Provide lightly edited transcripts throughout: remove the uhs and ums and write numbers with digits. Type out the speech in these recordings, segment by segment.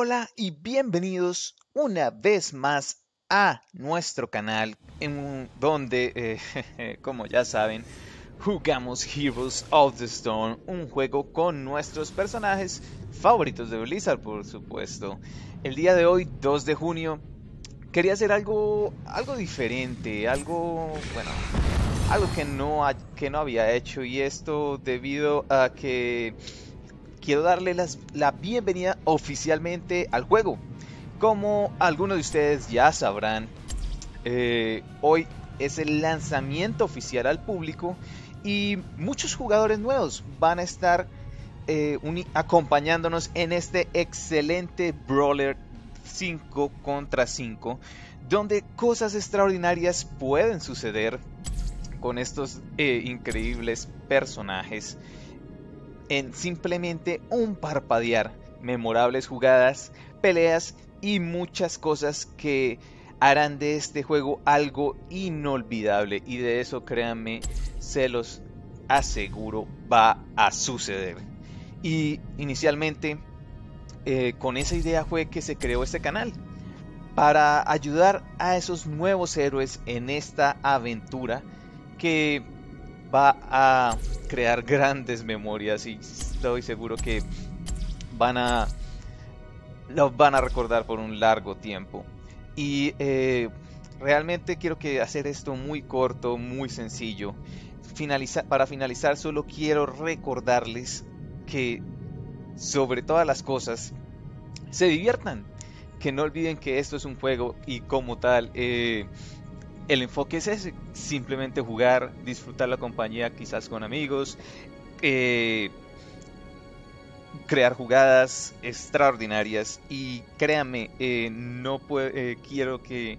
Hola y bienvenidos una vez más a nuestro canal en donde, como ya saben, jugamos Heroes of the Storm, un juego con nuestros personajes favoritos de Blizzard, por supuesto. El día de hoy, 2 de junio, quería hacer algo diferente, algo que no había hecho, y esto debido a que quiero darle la bienvenida oficialmente al juego. Como algunos de ustedes ya sabrán, hoy es el lanzamiento oficial al público y muchos jugadores nuevos van a estar acompañándonos en este excelente Brawler 5 contra 5, donde cosas extraordinarias pueden suceder con estos increíbles personajes en simplemente un parpadear. Memorables jugadas, peleas y muchas cosas que harán de este juego algo inolvidable, y de eso, créanme, se los aseguro, va a suceder. Y inicialmente con esa idea fue que se creó este canal, para ayudar a esos nuevos héroes en esta aventura que va a crear grandes memorias, y estoy seguro que los van a recordar por un largo tiempo. Y realmente quiero hacer esto muy corto, muy sencillo. Para finalizar solo quiero recordarles que sobre todas las cosas se diviertan, que no olviden que esto es un juego y como tal el enfoque es ese, simplemente jugar, disfrutar la compañía quizás con amigos, crear jugadas extraordinarias, y créanme, quiero que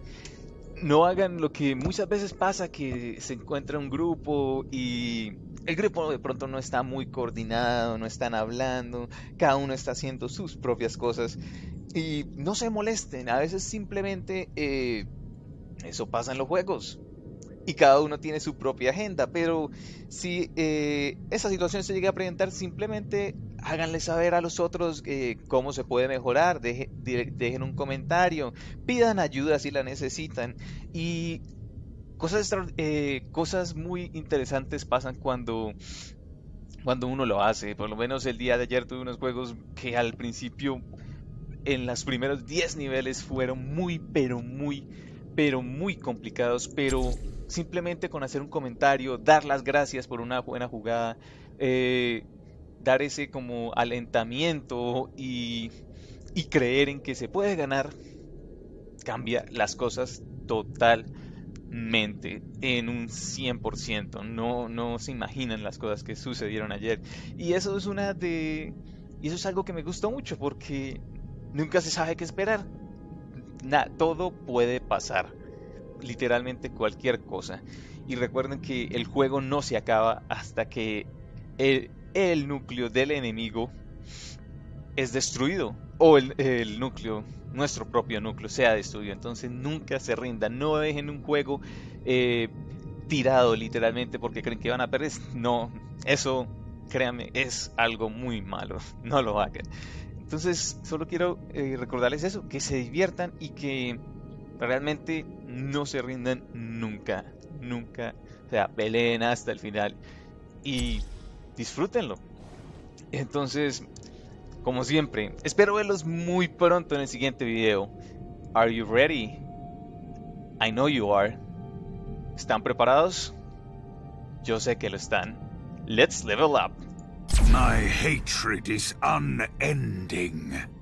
no hagan lo que muchas veces pasa, que se encuentra un grupo y el grupo de pronto no está muy coordinado, no están hablando, cada uno está haciendo sus propias cosas, y no se molesten, a veces simplemente... eso pasa en los juegos y cada uno tiene su propia agenda, pero si esa situación se llega a presentar, simplemente háganle saber a los otros cómo se puede mejorar, dejen un comentario, pidan ayuda si la necesitan, y cosas muy interesantes pasan cuando uno lo hace. Por lo menos el día de ayer tuve unos juegos que al principio, en los primeros 10 niveles, fueron muy complicados, pero simplemente con hacer un comentario, dar las gracias por una buena jugada, dar ese como alentamiento y creer en que se puede ganar, cambia las cosas totalmente, en un 100%. No se imaginan las cosas que sucedieron ayer, y eso es algo que me gustó mucho, porque nunca se sabe qué esperar. Todo puede pasar, literalmente cualquier cosa. Y recuerden que el juego no se acaba hasta que el núcleo del enemigo es destruido, o nuestro propio núcleo sea destruido. Entonces nunca se rindan, no dejen un juego tirado literalmente porque creen que van a perder. No, eso, créanme, es algo muy malo, no lo hagan. Entonces solo quiero recordarles eso, que se diviertan y que realmente no se rindan nunca, o sea, peleen hasta el final y disfrútenlo. Entonces, como siempre, espero verlos muy pronto en el siguiente video. Are you ready? I know you are. ¿Están preparados? Yo sé que lo están. Let's level up. My hatred is unending.